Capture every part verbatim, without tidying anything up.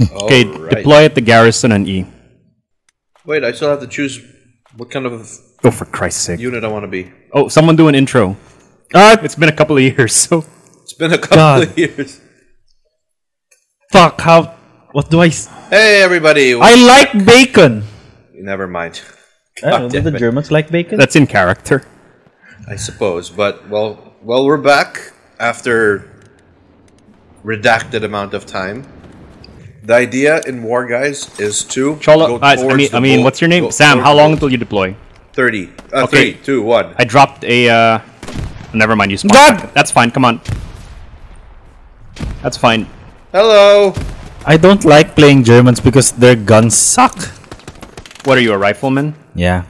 Okay, right. Deploy at the garrison and E. Wait, I still have to choose what kind of oh, for Christ's sake. unit I want to be. Oh, someone do an intro. Uh, it's been a couple of years, so... It's been a couple God. of years. Fuck, how... What do I... Hey, everybody! I like bacon! Never mind. I don't know, do the it. Germans like bacon? That's in character. I suppose, but, well, well, we're back after redacted amount of time. The idea in War Guys is to Chola, go uh, I mean, I mean what's your name? Go, Sam, how long until you deploy? thirty. Uh, okay. three, two, one. I dropped a... Uh, never mind, you spawned. God! That's fine, come on. That's fine. Hello! I don't like playing Germans because their guns suck. What are you, a rifleman? Yeah.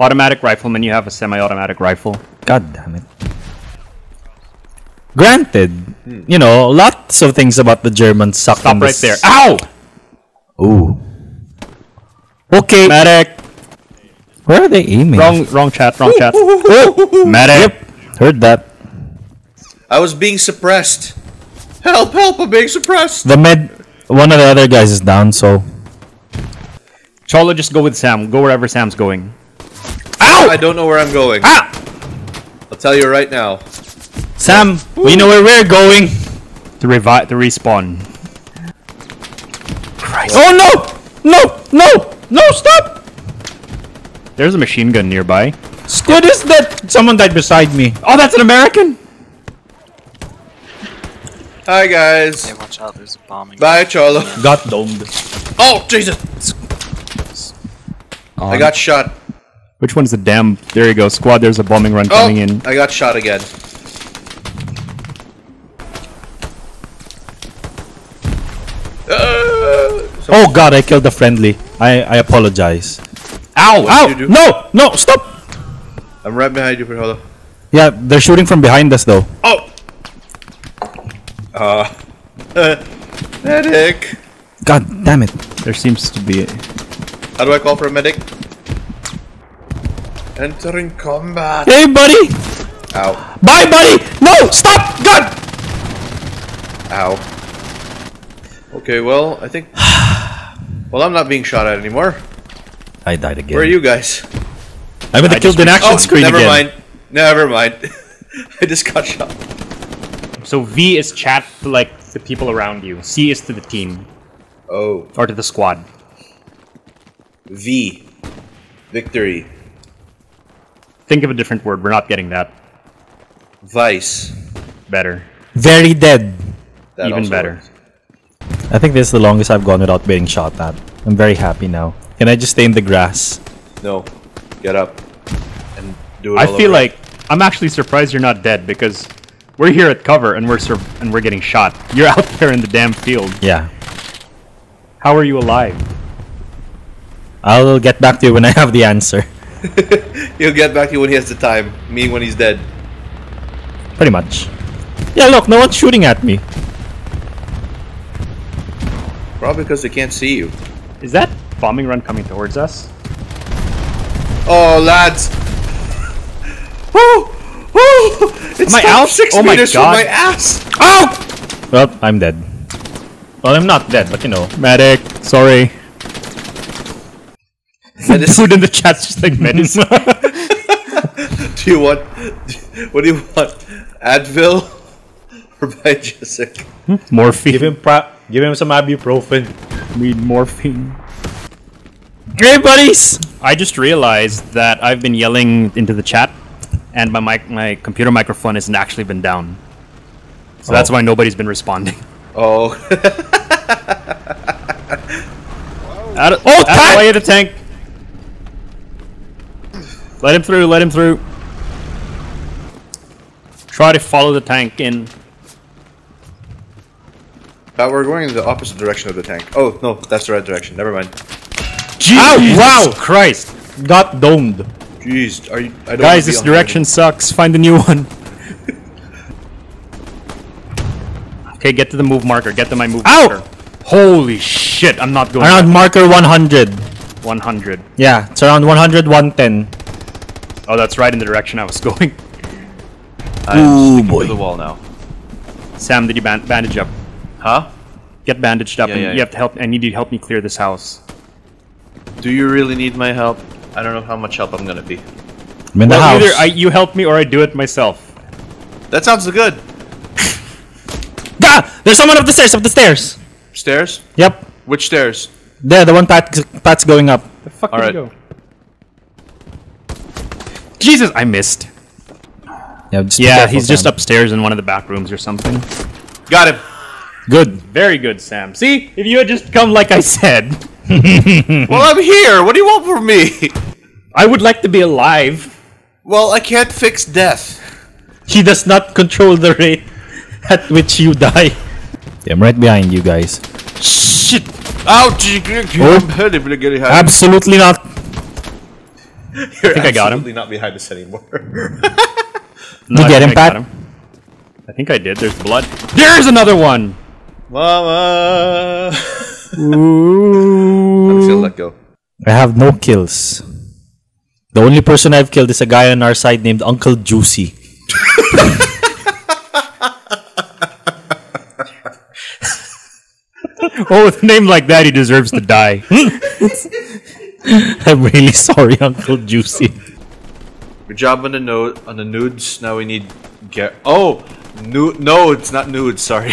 Automatic rifleman, you have a semi-automatic rifle. God damn it. Granted, hmm. you know, lots of things about the Germans suck. Stop right there. Ow! Ooh. Okay. Medic. Where are they aiming? Wrong, wrong chat, wrong chat. Medic. Yep. Heard that. I was being suppressed. Help, help, I'm being suppressed. The med... One of the other guys is down, so... Chola, just go with Sam. Go wherever Sam's going. Ow! I don't know where I'm going. Ah! I'll tell you right now. Sam, Ooh. we know where we're going. To revive... To respawn. Christ. Oh, no! No! No! No, stop! There's a machine gun nearby. What is that? Someone died beside me. Oh, that's an American? Hi, guys. Hey, watch out. There's a bombing. Bye, Cholo. Got domed. Oh, Jesus. On. I got shot. Which one's the damn... There you go. Squad, there's a bombing run oh, coming in. I got shot again. Uh, so oh, God. I killed a friendly. I, I apologize. Ow! Ow! No! No! Stop! I'm right behind you, Perhola. Yeah, they're shooting from behind us, though. Oh! Uh... Medic! God damn it. There seems to be a... How do I call for a medic? Entering combat! Hey, buddy! Ow. Bye, buddy! No! Stop! God! Ow. Okay, well, I think... Well, I'm not being shot at anymore. I died again. Where are you guys? I'm gonna kill the action oh, screen never again. Mind. Never mind. I just got shot. So V is chat to like the people around you. C is to the team. Oh. Or to the squad. V. Victory. Think of a different word. We're not getting that. Vice. Better. Very dead. That Even better. Works. I think this is the longest I've gone without being shot at. I'm very happy now. Can I just stay in the grass? No. Get up and do it. I all feel over. like I'm actually surprised you're not dead because we're here at cover and we're sur and we're getting shot. You're out there in the damn field. Yeah. How are you alive? I'll get back to you when I have the answer. He'll get back to you when he has the time. Me when he's dead. Pretty much. Yeah, look, no one's shooting at me. Probably because they can't see you. Is that bombing run coming towards us? Oh, lads! Oh! Oh! It's Am I out? six oh meters my from my ass! Ow! Well, I'm dead. Well, I'm not dead, but you know. Medic, sorry. The dude in the chat's just like medicine. Do you want... What do you want? Advil? Or Bajesic? Hmm? Morphine. Give him, pra give him some ibuprofen. Need morphine. Hey, buddies! I just realized that I've been yelling into the chat, and my mic my computer microphone hasn't actually been down. So oh. that's why nobody's been responding. Oh. out of, oh, out of the way of the tank! Let him through, let him through. Try to follow the tank in. Uh, we're going in the opposite direction of the tank. Oh, no, that's the right direction. Never mind. Jeez. Wow, Christ! Got domed. Jeez, are you, I don't guys, this direction sucks. Find a new one. Okay, get to the move marker. Get to my move Ow! marker. Holy shit! I'm not going. Around back. marker one hundred. one hundred. Yeah, it's around one hundred, one ten. Oh, that's right in the direction I was going. I'm Ooh boy. To the wall now. Sam, did you band bandage up? Huh? get bandaged up, yeah, and yeah, you yeah. have to help. I need you to help me clear this house. Do you really need my help? I don't know how much help I'm gonna be. I'm in well, the house. Either I, you help me or I do it myself. That sounds good. Ah, there's someone up the stairs. Up the stairs. Stairs? Yep. Which stairs? There, the one Pat, Pat's going up. The fuck did right. you go? Jesus, I missed. Yeah, just yeah he's time. just upstairs in one of the back rooms or something. Got him. Good. Very good, Sam. See? If you had just come like I said. Well, I'm here. What do you want from me? I would like to be alive. Well, I can't fix death. He does not control the rate at which you die. Yeah, I'm right behind you guys. Shit! Ouch! Oh. Absolutely not. You're I think I got him. Absolutely not behind us anymore. No, you get him, Pat? I, I think I did. There's blood. There's another one! Mama! Ooh. I'm just gonna let go. I have no kills. The only person I've killed is a guy on our side named Uncle Juicy. Oh, with a name like that, he deserves to die. I'm really sorry, Uncle Juicy. Good job on the node on the nudes. Now we need get. Oh, nu no, it's not nudes. Sorry.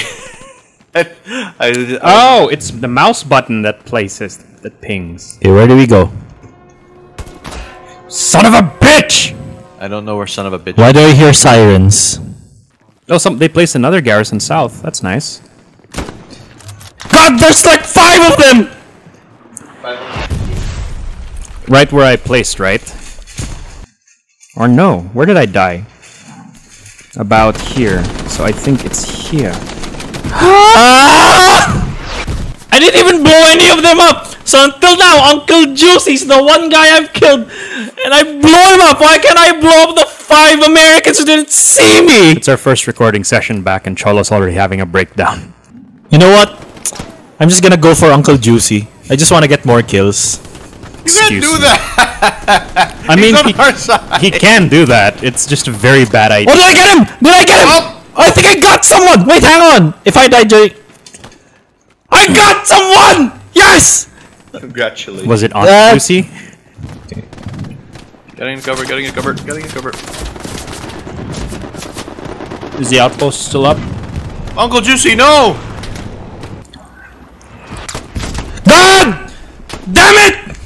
I, I, I, oh, it's the mouse button that places that pings. Okay, where do we go? Son of a bitch! I don't know where son of a bitch. Why do I hear sirens? Oh, some they placed another garrison south. That's nice. God, there's like five of them! Five. Right where I placed, right? Or no, where did I die? About here. So I think it's here. Ah! I didn't even blow any of them up! So until now, Uncle Juicy's the one guy I've killed, and I blow him up! Why can't I blow up the five Americans who didn't see me? It's our first recording session back, and Cholo's already having a breakdown. You know what? I'm just gonna go for Uncle Juicy. I just want to get more kills. You can't do that! I mean, he, he can do that. It's just a very bad idea. Oh, did I get him? Did I get him? Oh, I think I got someone! Wait, hang on! If I die, Jay... I got someone! Yes! Congratulations. Was it Uncle uh, Juicy? Okay. Getting in cover, getting in cover, getting in cover. Is the outpost still up? Uncle Juicy, no! God! Damn it!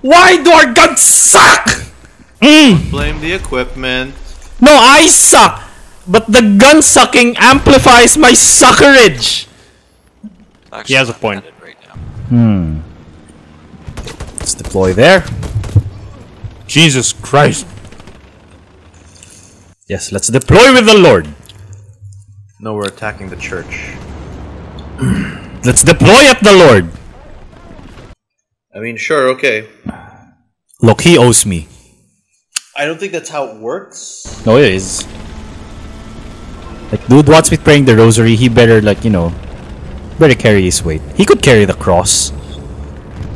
Why do our guns suck? Mm. Blame the equipment. No, I suck. But the gun sucking amplifies my suckerage. Actually, he has a point. Right now. Hmm. Let's deploy there. Jesus Christ. Yes, let's deploy with the Lord. No, we're attacking the church. Let's deploy at the Lord. I mean, sure, okay. Look, he owes me. I don't think that's how it works. No, it is. Like, dude, what's with praying the rosary? He better, like, you know, better carry his weight. He could carry the cross.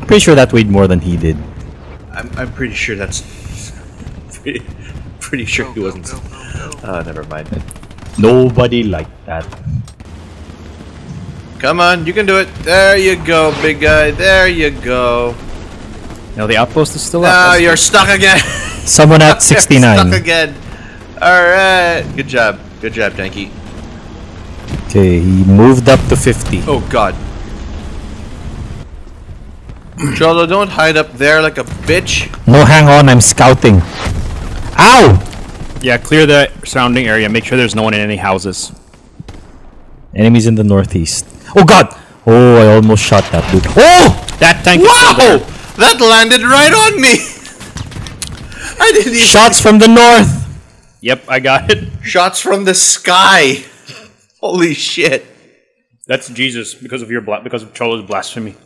I'm pretty sure that weighed more than he did. I'm, I'm pretty sure that's... pretty, pretty sure no, he wasn't... No, no, no. Uh, never mind. Nobody liked that. Come on, you can do it. There you go, big guy. There you go. No, the outpost is still up. No, That's you're good. stuck again. Someone at sixty-nine. You're stuck again. Alright. Good job. Good job, Tanky. Okay, he moved up to fifty. Oh, God. Cholo, don't hide up there like a bitch. No, hang on. I'm scouting. Ow! Yeah, clear the surrounding area. Make sure there's no one in any houses. Enemies in the northeast. Oh God! Oh, I almost shot that dude. Oh! That tank is still there. Wow! That landed right on me! I didn't even... Shots from the north! Yep, I got it. Shots from the sky! Holy shit. That's Jesus, because of your bla because of Cholo's blasphemy.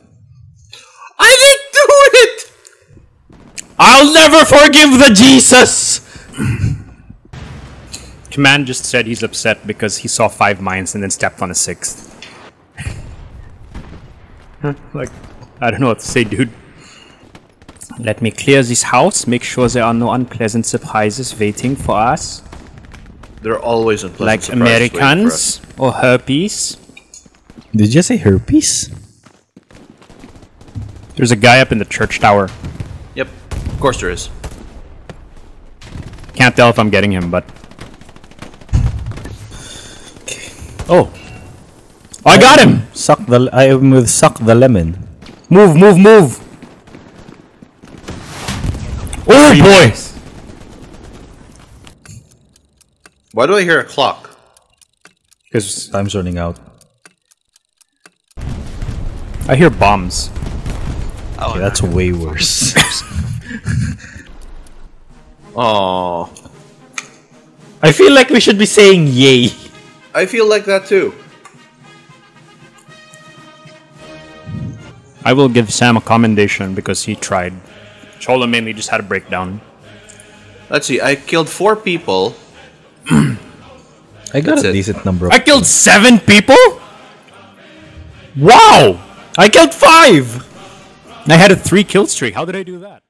I didn't do it! I'll never forgive the Jesus! Command just said he's upset because he saw five mines and then stepped on a sixth. Like, I don't know what to say, dude. Let me clear this house, make sure there are no unpleasant surprises waiting for us. There are always unpleasant like surprises. Like Americans or herpes. Did you say herpes? There's a guy up in the church tower. Yep, of course there is. Can't tell if I'm getting him, but... Okay. Oh. Oh, I, I got him! Suck the... I am with suck the lemon. Move, move, move! Oh, boy! Nice. Why do I hear a clock? Because time's running out. I hear bombs. Oh, okay, that's way worse. Oh, I feel like we should be saying yay. I feel like that too. I will give Sam a commendation because he tried. Chola mainly just had a breakdown. Let's see, I killed four people. I got That's a it. decent number of I killed people. seven people? Wow! I killed five! I had a three kill streak. How did I do that?